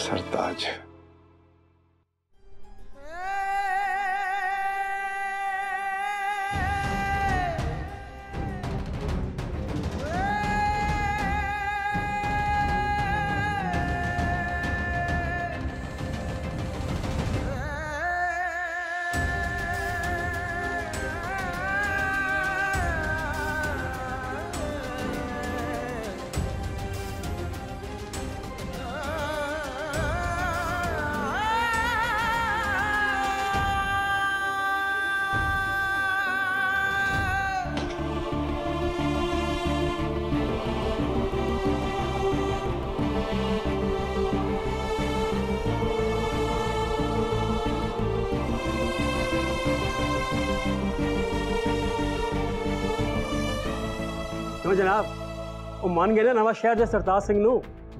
सरताज, जनाब वो मान गए ना नवा शहर दे सरताज सिंह नु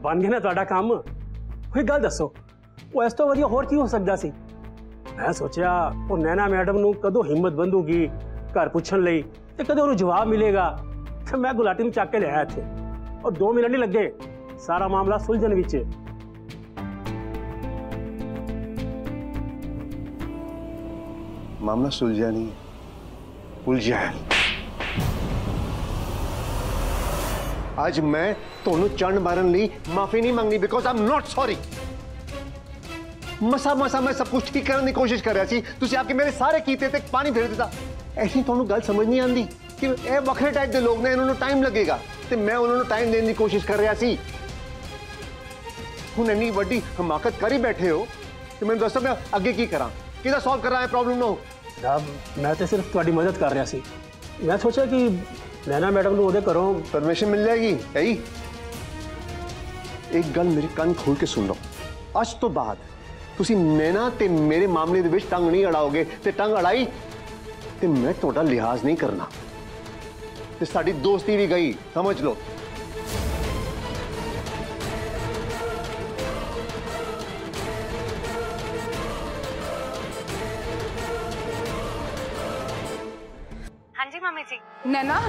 बन गए ना तुहाडा काम। कोई गल दसो, वो इस तो वधिया होर की हो सकता सी। मैं सोचा वो नैना मैडम नु कदों हिम्मत बंधूगी घर पूछण लई ते कदों उहनू जवाब मिलेगा। तो मैं गुलाटी नू चक के लिया इत्थे और 2 मिनट नहीं लगे सारा मामला सुलझन विच। मामला सुलझा नहीं, उलझा है। आज मैं तोनू चंड मारन ली माफी नहीं मंगनी because I am not sorry. मसा मसा मैं सब कुछ ठीक करने की कोशिश कर रहा सी, तुसी आपके मेरे सारे कीते ते पानी फेर दिता। ऐसी तोनू गल समझ नहीं आंदी कि ए वखरे टाइप के लोग ने इन्होंने टाइम लगेगा ते मैं उन्होंने टाइम देने की कोशिश कर रहा सी। हुन इतनी बड़ी हमाकत करी बैठे हो कि मैं दसो मैं आगे की करा कि सॉल्व करा प्रॉब्लम ना हो। साहब मैं तो सिर्फ तुम्हारी मदद कर रहा सी। मैं सोचा कि नैना मैडम को करो परमिशन मिल जाएगी। यही एक गल मेरे कान खोल के सुन लो, आज तो बाद तुसी नैना ते मेरे मामले दे विच टंग नहीं अड़ाओगे ते टंग अड़ाई ते मैं थोड़ा लिहाज नहीं करना ते साड़ी दोस्ती भी गई समझ लो। हाँ जी मामी जी। नैना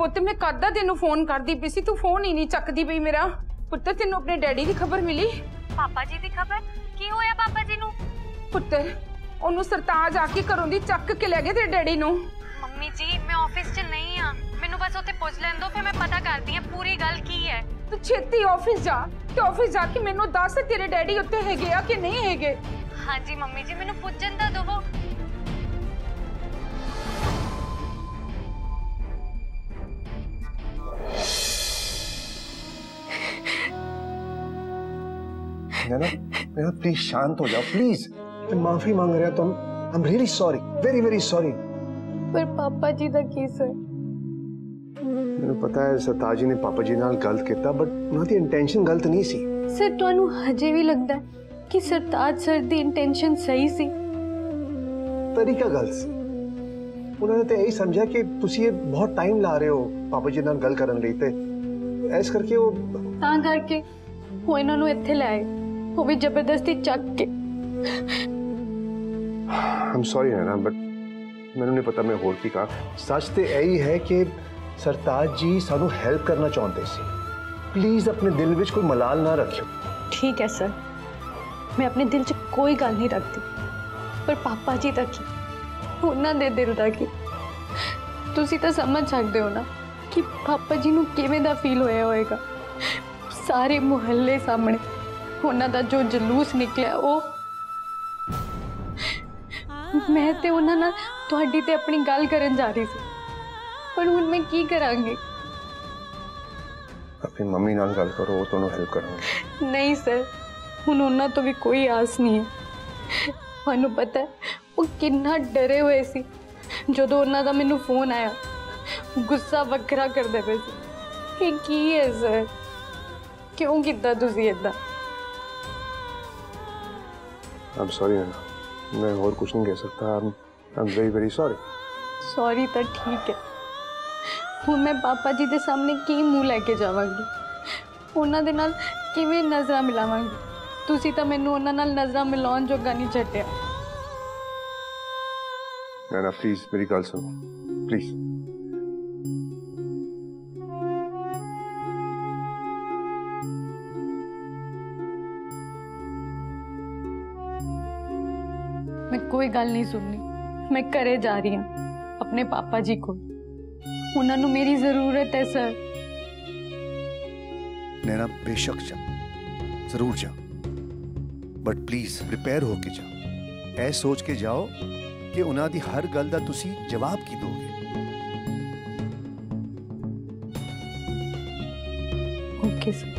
पुत मैं कद तेन फोन करती पी सी, तू फोन ही नहीं चकती पी मेरा। पुत्र तेन अपने डैडी की खबर मिली? पापा जी की खबर? की होया पापा जी नू? पुत्र ओनू सरताज आके घरों दी चक के लै गए तेरे डैडी नू। मम्मी जी मैं ऑफिस च नहीं हां, मैनू बस उत्थे पुछ लैन दो फिर मैं पता करदी हां पूरी गल की है। तू छेती ऑफिस जा ते ऑफिस जाके मैनू दस तेरे डैडी उत्थे हैगे आ कि नहीं हैगे। हां जी मम्मी जी मैनू पुछन दा दवो। नैना प्लीज शांत हो जाओ प्लीज। मैं माफी मांग रहा तुम, I am really sorry, very very sorry. पर पापा जी दा की सर? मैंने पता है सरताज ने पापा जी नाल गलत किया बट उन्हां दी इंटेंशन गलत नहीं सी। सर तुहानू हजे भी लगदा है कि सरताज सर दी इंटेंशन सही सी? तरीका गलत सी। उन्होंने तो यही समझा कि तुसी ये बहुत टाइम ला रहे हो पापा जी नाल गल करन लई ते ऐस करके वो तां करके हो इन्हां नू इत्थे लाए वो भी जबरदस्ती चक के। I'm sorry नैना बट मैनू नहीं पता मैं होर की कहा। सच तो यही है कि सरताज जी सानू हेल्प करना चाहते सी। प्लीज अपने दिल विच कोई मलाल ना रखियो। ठीक है सर मैं अपने दिल च कोई गल नहीं रखती पर पापा जी तक ही उन्हां दे दिल तक ही तुसी तो समझ सकते हो ना कि पापा जी नू किवें दा फील होया होएगा। सारे मुहल्ले सामने उन्हां दा जो जलूस निकलिया वो मैं ते उन्हां नाल तुहाडी ते अपनी गल करन जा रही सी पर हुण मैं की करांगी? अपनी मम्मी नाल गल करो वो तुहानू हेल्प करूंगी। नहीं सर हुण उन्हां तो भी कोई आस नहीं है। तुहानू पता है वो कितना डरे हुए सी जदों उन्हां दा मैनू फोन आया। गुस्सा वखरा करदे पए सी। ये की है सर? क्यों कीता तुसीं इदां? I'm sorry नैना मैं और कुछ नहीं कह सकता। I'm very very sorry। Sorry तो ठीक है हूँ मैं पापा जी के सामने की मूँह लैके जावांगी उन्होंने किवें नजर मिलावांगी। तुसी तो मैनू उन्होंने नजर मिलाउण जोगा नहीं छड्डिया। नैना प्लीज मेरी गल सुनो प्लीज। मैं कोई गल नहीं सुननी, मैं घरे जा रही हूं अपने पापा जी को, उन्हें मेरी जरूरत है सर। नैना बेशक जा, जरूर जा, बट प्लीज प्रिपेयर होके जाओ, ऐ सोच के जाओ कि उन्हां दी हर गल दा तुसी जवाब की दोगे। Okay sir.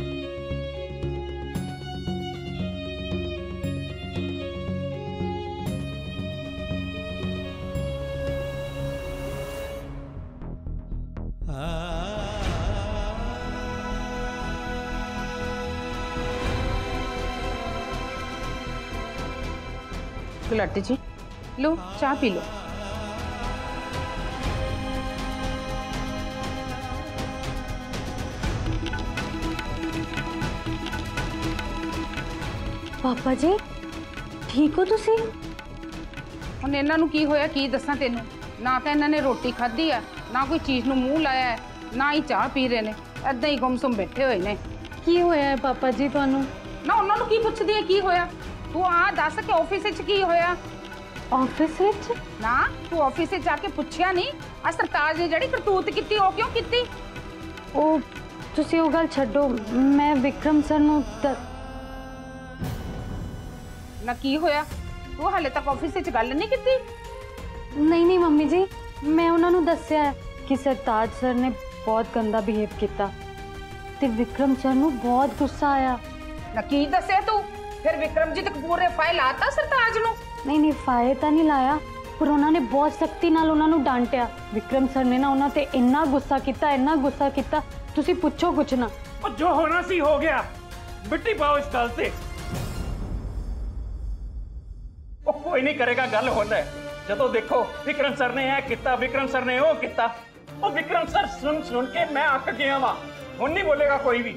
गुलाटी जी लो चाय पी लो। पापा जी ठीक हो तुसी? हुण इन्हां नूं की होया की दस्सां तैनूं, ना तां इन्हां ने रोटी खाधी है, ना कोई चीज़ नूं मूँह लाया है, ना ही चाह पी रहे ने, ऐदां ही गुमसुम बैठे होए ने। की होया है पापा जी तुहानूं? ना उन्हां नूं की पुछदी है की होया, तू आ दस के ऑफिस विच की होया। ऑफिस विच? ना तू ऑफिस विच जाके पुछया नहीं आ सरताज ने जिहड़ी करतूत कीती ओ क्यों कीती? ओ तुसी ओ गल छड्डो, मैं विक्रम सर नूं ना की होया, तू हाले तक ऑफिस विच गल नहीं कीती? नहीं नहीं मम्मी जी, मैं उन्हां नूं दस्या है कि सरताज सर ने बहुत गंदा बिहेव किया ते विक्रम सर नूं बहुत गुस्सा आया। ना की दस्या तू? फिर विक्रमजीत कपूर ने फाइल आता सरताज नूं? नहीं नहीं फाइल तो नहीं लाया, पर उन्होंने बहुत सख्ती नाल उन्हां नूं डांटिया। विक्रम सर ने ना उन्हां ते इन्ना गुस्सा किया, इन्ना गुस्सा किया, तुसी पूछो कुछ ना। और जो होना सी हो गया, मिट्टी पाओ इस गल से। ओ कोई नहीं करेगा गल होंदा है, जदों देखो विक्रम सर ने ऐ किया, विक्रम सर ने ओ किया, ओ विक्रम सर सुन सुन के मैं अक गया वां, हुण नहीं बोलेगा कोई भी।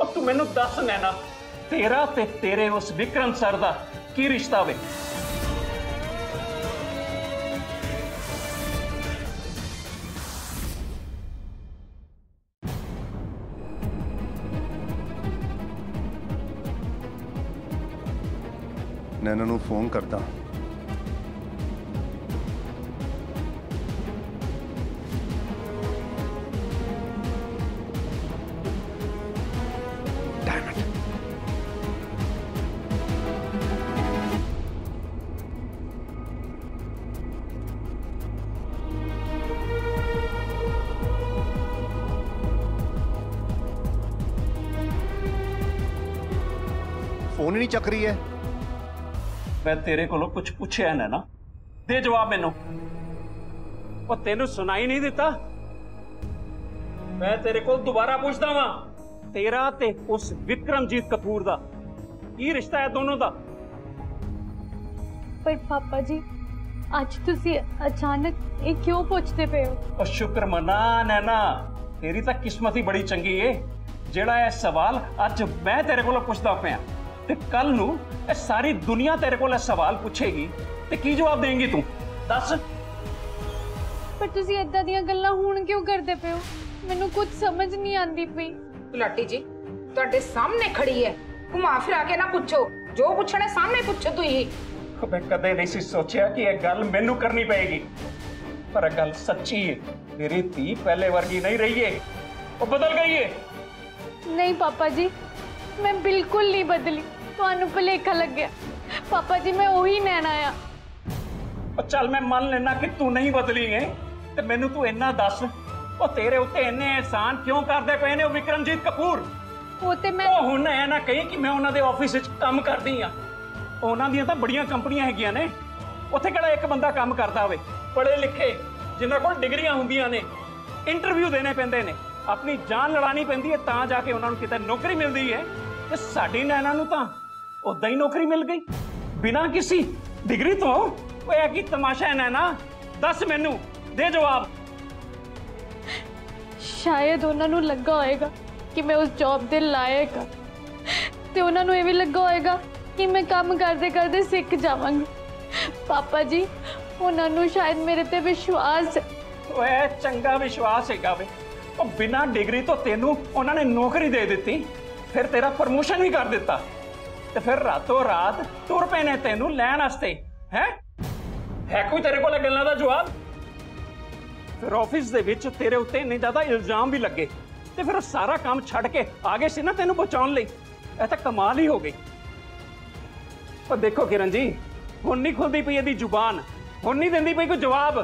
और तू मैनूं दस नैना, तेरा ते तेरे उस विक्रम सर दा की रिश्ता वे? नैना नूं फोन करता, फोन ही नहीं चक रही है। मैं तेरे को कुछ पूछया ना, ना दे जवाब मैनू। वो तेनू सुनाई नहीं दिता? मैं तेरे को दोबारा पूछता वा, तेरा ते उस विक्रमजीत कपूर दा की रिश्ता है दोनों दा? पर पापा जी आज तुसी अचानक ये क्यों पूछते पे हो? शुक्र मना नैना, तेरी तो किस्मत ही बड़ी चंगी है जेड़ा यह सवाल आज मैं तेरे को पूछता पाया, ते कल नू सारी दुनिया तेरे को सवाल पूछेगी ते की जवाब देंगी तू दस? पर तुसी इदां दियां गल्लां हुण क्यों करदे पे हो? मैनूं कुछ समझ नहीं आंदी पई। गुलाटी जी तुहाडे सामने खड़ी है, घुमा फिरा के ना पूछो, जो पूछना सामने पूछो। तू ही मैं कदे नहीं सोचा कि यह गल मैनू करनी पेगी, पर गल सच्ची है, मेरी धी पहले वर्गी नहीं रही है, वो बदल गई है। नहीं पापा जी मैं बिल्कुल नहीं बदली, तुहानू भलेखा लग गया पापा जी, मैं वही नैना आ। चल मैं मान लेना कि तू नहीं बदली है, ते मैनू तू इन्ना दस, वो तेरे उत्ते इन्ने एहसान क्यों करदे पए ने विक्रमजीत कपूर? वो ते मैं हुण ऐ ना कही कि मैं उन्हां दे ऑफिस विच काम करदी हां, उन्हां दियां तां बड़ियां कंपनियां हैगियां ने, उत्थे किहड़ा इक बंदा काम करदा होवे, पढ़े लिखे जिन्हां कोल डिग्रियां हुंदियां ने, इंटरव्यू देने पैंदे ने, अपनी जान लड़ानी पैंदी है तां जाके उन्हां नूं किते नौकरी मिलदी है। ते साडी नैना नूं तां उदां ही नौकरी मिल गई बिना किसी डिग्री तो। ओए की तमाशा है नैना, दस मैनू दे जवाब। शायद उन्हां नूं लगा होएगा कि मैं उस जॉब दे लायक हां, ते उन्हां नूं ये भी लगा होएगा कि मैं काम करदे करदे सीख जावांगी। पापा जी ਉਹਨਾਂ ਨੂੰ ਸ਼ਾਇਦ ਮੇਰੇ ਤੇ ਵਿਸ਼ਵਾਸ ਓਏ ਚੰਗਾ ਵਿਸ਼ਵਾਸ ਹੈਗਾ ਵੇ ਉਹ ਬਿਨਾ ਡਿਗਰੀ ਤੋਂ ਤੈਨੂੰ ਉਹਨਾਂ ਨੇ ਨੌਕਰੀ ਦੇ ਦਿੱਤੀ ਫਿਰ ਤੇਰਾ ਪ੍ਰਮੋਸ਼ਨ ਵੀ ਕਰ ਦਿੱਤਾ ਤੇ ਫਿਰ ਰਾਤੋਂ ਰਾਤ ਤੁਰ ਪਏ ਨੇ ਤੈਨੂੰ ਲੈਣ ਵਾਸਤੇ ਹੈ ਹੈ ਕੋਈ ਤੇਰੇ ਕੋਲ ਗੱਲਾਂ ਦਾ ਜਵਾਬ ਫਿਰ ਆਫਿਸ ਦੇ ਵਿੱਚ ਤੇਰੇ ਉੱਤੇ ਇੰਨੇ ਜ਼ਿਆਦਾ ਇਲਜ਼ਾਮ ਵੀ ਲੱਗੇ ਤੇ ਫਿਰ ਸਾਰਾ ਕੰਮ ਛੱਡ ਕੇ ਆ ਗਏ ਸੀ ਨਾ ਤੈਨੂੰ ਬਚਾਉਣ ਲਈ ਇਹ ਤਾਂ ਕਮਾਲ ਹੀ ਹੋ ਗਈ पर देखो किरण जी हुण नहीं खुलती पई इहदी जुबान हुण नहीं दिंदी पई कोई जवाब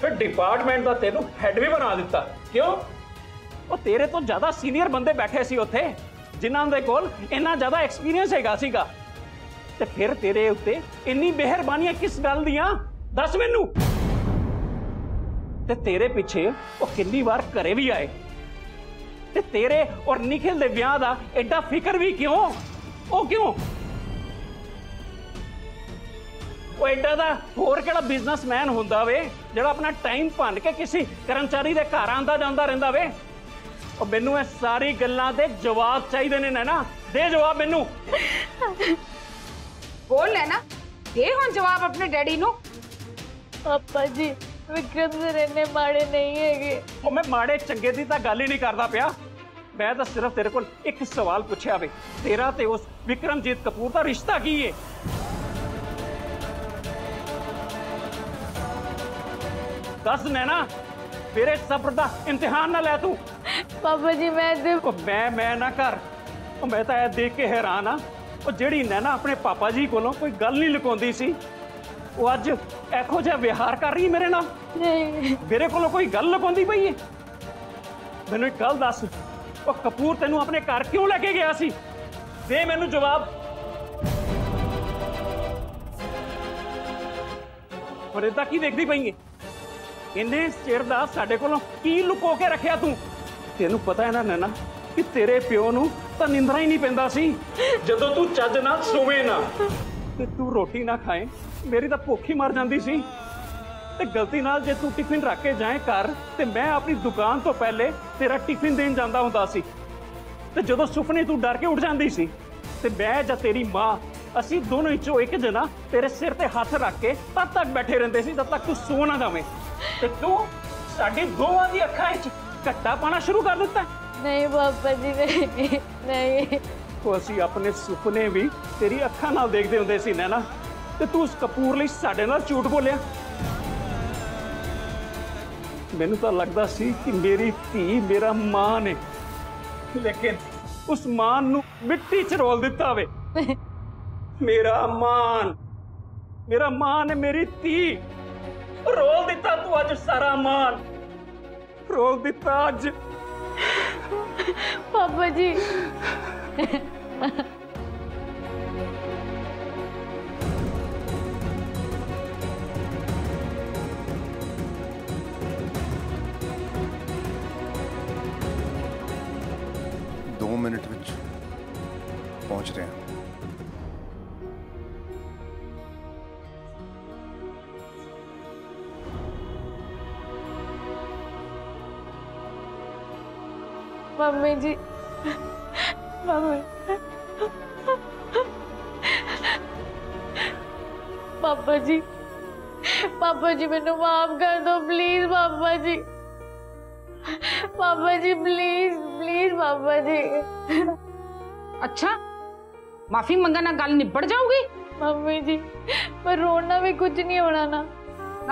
फिर डिपार्टमेंट दा तेनू हैड भी बना दिता क्यों वो तेरे तो ज्यादा सीनियर बंदे बैठे सी उत्थे जिन्हां दे कोल इन्ना ज्यादा एक्सपीरियंस हैगा सीगा ते फिर तेरे उत्ते इन्नी मेहरबानियां किस गल दियां दस मैनू ते तेरे पिछे वो कितनी बार घरे भी आए ते तेरे और निखिल दे विआह दा एडा फिकर भी क्यों वो क्यों ਉਹ ਐਡਾ ਦਾ ਹੋਰ ਕਿਹੜਾ ਬਿਜ਼ਨਸਮੈਨ ਹੁੰਦਾ ਵੇ ਜਿਹੜਾ ਆਪਣਾ ਟਾਈਮ ਭੰਨ ਕੇ ਕਿਸੇ ਕਰਮਚਾਰੀ ਦੇ ਘਰ ਆਂਦਾ ਜਾਂਦਾ ਰਹਿੰਦਾ ਵੇ ਉਹ ਮੈਨੂੰ ਇਹ ਸਾਰੀ ਗੱਲਾਂ ਦੇ ਜਵਾਬ ਚਾਹੀਦੇ ਨੇ ਨਾ ਦੇ ਜਵਾਬ ਮੈਨੂੰ ਬੋਲ ਲੈ ਨਾ ਦੇ ਹੁਣ ਜਵਾਬ ਆਪਣੇ ਡੈਡੀ ਨੂੰ ਪਾਪਾ ਜੀ ਵਿਕਰਮ ਸਰ ਇੰਨੇ ਮਾੜੇ ਨਹੀਂ ਹੈਗੇ ਉਹ ਮੈਂ ਮਾੜੇ ਚੰਗੇ ਦੀ ਤਾਂ ਗੱਲ ਹੀ ਨਹੀਂ ਕਰਦਾ ਪਿਆ ਮੈਂ ਤਾਂ ਸਿਰਫ ਤੇਰੇ ਕੋਲ ਇੱਕ ਸਵਾਲ ਪੁੱਛਿਆ ਵੇ ਤੇਰਾ ਤੇ ਉਸ ਵਿਕਰਮਜੀਤ ਕਪੂਰ ਦਾ ਰਿਸ਼ਤਾ ਕੀ ਹੈ दस नैना तेरे सब्र का इम्तिहान ना लै तू पापा जी मैं ना कर मैं तो यह देख के हैरान हाँ और जी नैना अपने पापा जी को कोई गल नहीं लुकाती सी वो अज एहो जिहा व्यवहार कर रही मेरे नाल मेरे को कोई गल लुकाती पई है मैनूं एक गल दस वो कपूर तैनूं अपने घर क्यों लैके गया सी दे मैनूं जवाब और इदां की देखदी पई है इन्हें चेर दा साडे कोलों की लुको के रखिया तू तेनू पता है ना नैना कि तेरे प्यो नू तां निंदरा ही नहीं पैंदा सी जदों तू चज ना सोवे ना ते तू रोटी ना खाए मेरी तां भुख ही मर जांदी सी ते गलती नाल जे तू टिफिन रख के जाए घर ते मैं अपनी दुकान तो पहले तेरा टिफिन देन जांदा हुंदा सी ते जदों सुपने तू डर के उठ जांदी सी ते मैं जां तेरी मां असीं दोनों चों एक जना तेरे सिर ते हथ रख के तद तक बैठे रहिंदे सी जद तक तू सो ना जावें ते तू साडी दोवां दी अखां विच घट्टा पाना शुरू कर दिता नहीं बाबा जी नहीं तो असीं अपने सुपने भी तेरी अखां नाल देखदे हुंदे सी नैना ते तू उस कपूर लई साडे नाल झूठ बोलिया मैनूं तां लगदा सी कि मेरी धी मेरा मां ने लेकिन उस मान नूं मिट्टी च रोल दिता वे मेरा मान है मेरी धी रोल दिता तू अज सारा मान रोल दिता अज पापा जी दो मिनट विच पहुंच रहे हैं मम्मी जी मम्मी पापा जी मैनू माफ कर दो प्लीज पापा जी प्लीज प्लीज पापा जी अच्छा माफी मंगना गल निबड़ जाऊगी मम्मी जी पर रोना भी कुछ नहीं होना ना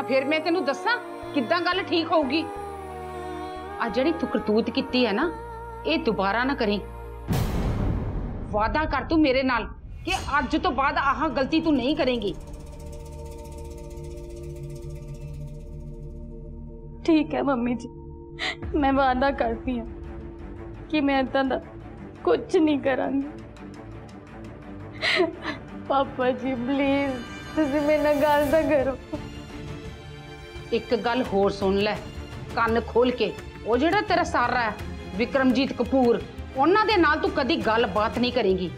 ना फिर मैं तेनू दसा किद्दां गल ठीक होगी आ जड़ी तू करतूत कीती है ना ये दोबारा ना करी वादा कर तू मेरे नाल कि अज तो बाद आह गलती तू नहीं करेंगी ठीक है मम्मी जी मैं वादा करती हूँ कि मैं इतना कुछ नहीं करांगी पापा जी प्लीज तुम मेरे नाल गल तां करो एक गल होर सुन लै कान खोल के वो जेड़ा तेरा सारा है विक्रमजीत कपूर उन्हां दे नाल तू कदी गल बात नहीं करेगी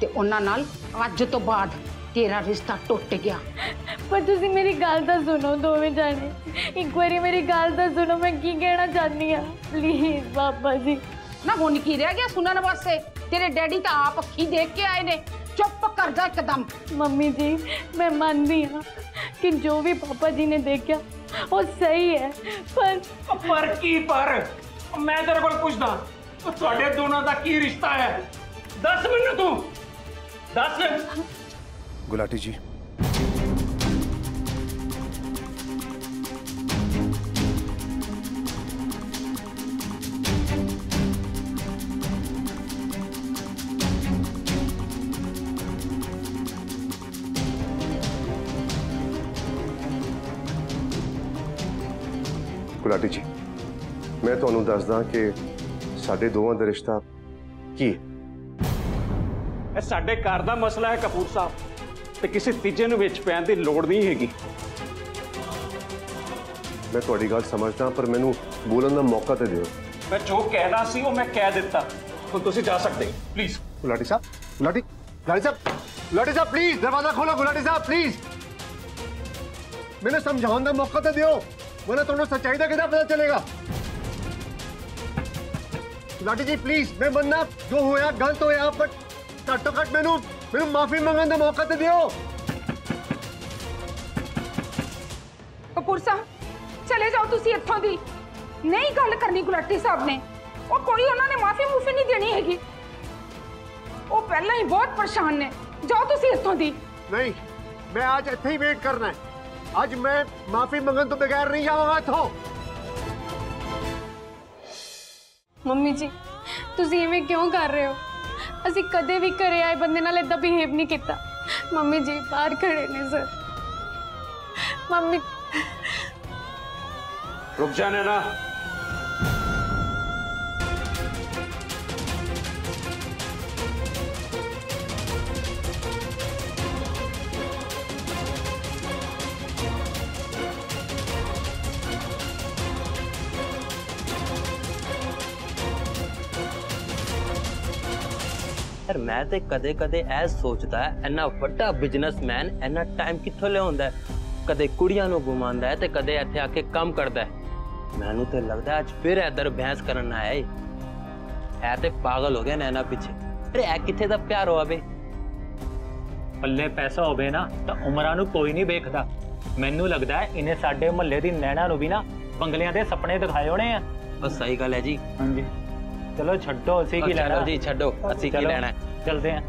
ते उन्हां नाल अज तो बाद तेरा रिश्ता टूट गया पर तुसी मेरी गल तां सुनो दोवें जाने एक बारी मेरी गल तां सुनो मैं की कहना चाहनी हां प्लीज बाबा जी ना हुण की रह गया सुनन वास्ते तेरे डैडी तां आप अखी देख के आए ने चुप कर जा एकदम मम्मी जी मैं मानदी हां कि जो भी पापा जी ने देखा वो सही है। पर की पर मैं तेरे को पूछदा ਤੁਹਾਡੇ ਦੋਨਾਂ ਦਾ ਕੀ ਰਿਸ਼ਤਾ ਹੈ? दस मिनट तू दस। गुलाटी जी गुलाटी जी मैं ਤੁਹਾਨੂੰ ਦੱਸਦਾ कि साढ़े दोवां दा रिश्ता की है। साढ़े घर का मसला है कपूर साहब, तो किसी तीजे नूं विच पैण दी लोड़ नहीं हैगी। मैं तुहाडी गल समझदा पर मैनूं बोलण दा मौका तो दिओ। मैं जो कहना सी वो मैं कह दिता, हुण तुसीं जा सकदे प्लीज। गुलाटी साहब गुलाटी साहब प्लीज दरवाजा खोलो। गुलाटी साहब प्लीज मैनूं समझाउण दा मौका तो दिओ, वरना तुहानूं सच्चाई दा किदां पता चलेगा। गुलाटी जी प्लीज मैं बनना जो होया गलत होया, पर घट्टो घट मैनू माफी मंगने का मौका तो दियो। कपूर साहब चले जाओ तुसी इत्थों दी, नहीं गल करनी गुलाटी साहब ने। और कोई उन्होंने माफी मूफी नहीं देनी हैगी, वो पहला ही बहुत परेशान ने। जाओ तुसी इत्थों दी। नहीं मैं आज इत्थे ही वेट करना है, आज मैं माफी मंगन तो बगैर नहीं जाऊंगा इत्थों। मम्मी जी तुसी इवें क्यों कर रहे हो? असी कदे भी घरे आए बंदे नाल इदां बिहेव नहीं किया। मम्मी जी बाहर खड़े ने सर। मम्मी रुक जा नैना। यार मैं तो कदे कदे ऐ सोचता है इन्ना वड्डा बिजनेसमैन इन्ना टाइम कित्थों लिआउंदा है? कदे कुड़ियां नूं घुमांदा है ते कदे इत्थे आके काम करदा है। मैनूं तो लगदा है अज फिर इधर बहस करन आया है। ऐ ते पागल हो गया नैना पिछे। अरे ऐ कित्थे दा प्यार होवे? पल्ले पैसा होवे ना तो उमरां नूं कोई नहीं वेखदा। मैनूं लगदा है इन्हें साडे मुहल्ले दी नैना नूं भी ना बंगलियां दे सपने दिखाए होने आ। बस सही गल है जी। हां जी चलो छड्डो असी की लेना जी, छड्डो असी की लेना, चलते हैं।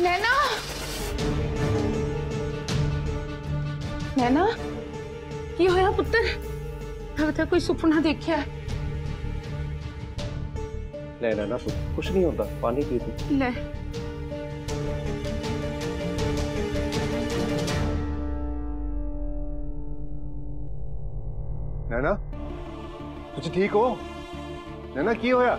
नैना नैना की होया पुत्र? मैं तो कोई सुपना देखा है। ले नैना कुछ नहीं होता, पानी पी तू। ले नैना तुझे ठीक हो? नैना की होया?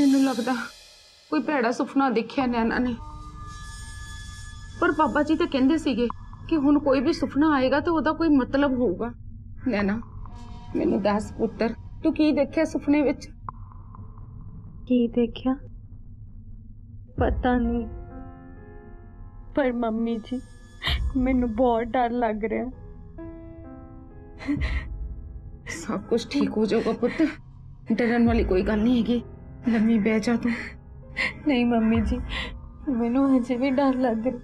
ਮੈਨੂੰ ਲੱਗਦਾ ਕੋਈ ਭੈੜਾ ਸੁਪਨਾ ਦੇਖਿਆ ਨੈਨਾ ਨੇ। ਪਰ ਬਾਬਾ ਜੀ ਤਾਂ ਕਹਿੰਦੇ ਸੀਗੇ ਕਿ ਹੁਣ ਕੋਈ ਵੀ ਸੁਪਨਾ ਆਏਗਾ ਤਾਂ ਉਹਦਾ ਕੋਈ ਮਤਲਬ ਹੋਊਗਾ। ਨੈਨਾ ਮੈਨੂੰ ਦੱਸ ਪੁੱਤਰ ਤੂੰ ਕੀ ਦੇਖਿਆ ਸੁਪਨੇ ਵਿੱਚ? ਕੀ ਦੇਖਿਆ ਪਤਾ ਨਹੀਂ, ਪਰ ਮੰਮੀ ਜੀ ਮੈਨੂੰ ਬਹੁਤ ਡਰ ਲੱਗ ਰਿਹਾ। ਸਭ ਕੁਝ ਠੀਕ ਹੋ ਜਾਊਗਾ ਪੁੱਤ, ਡਰਨ ਵਾਲੀ ਕੋਈ ਗੱਲ ਨਹੀਂ ਹੈਗੀ। लम्मी बह जा तू। नहीं मम्मी जी मैनू अजे भी डर लग रहा।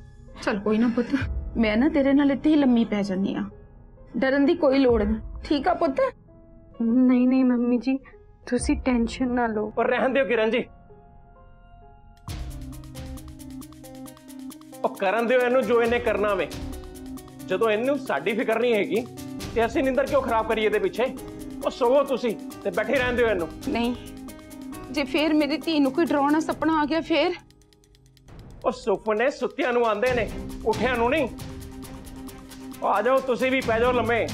चल कोई ना पुत्र मैं ना तेरे नाल इत्थे ही लम्मी पै जानी आ। डरन दी कोई लोड़ नहीं, ठीक है पुत? नहीं नहीं मम्मी जी, तुसी टेंशन ना लो। और रहन दियो किरण जी, और करन दियो इन्हू जो इन्हें करना वे। जो इन्हू साडी फिकर नहीं हैगी ते असीं निंदर क्यों खराब करिए दे पिछे? और सोवो तुसी ते बैठे रहन दियो इन्हू। नहीं जे फिर मेरी धी नूं कोई डराउणा सपना आ गया फिर? और सुपने सुत्तियां नूं आंदे ने, उठियां नूं नहीं। और आ जाओ तुसी भी, पै जाओ लम्मे,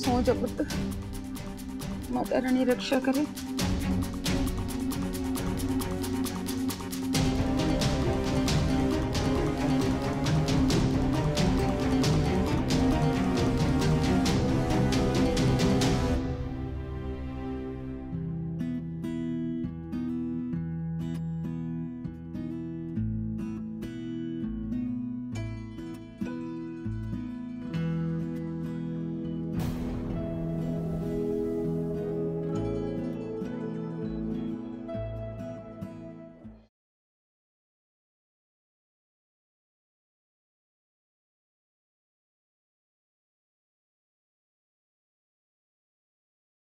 सो जाओ पुत्त। माता रानी रक्षा करे।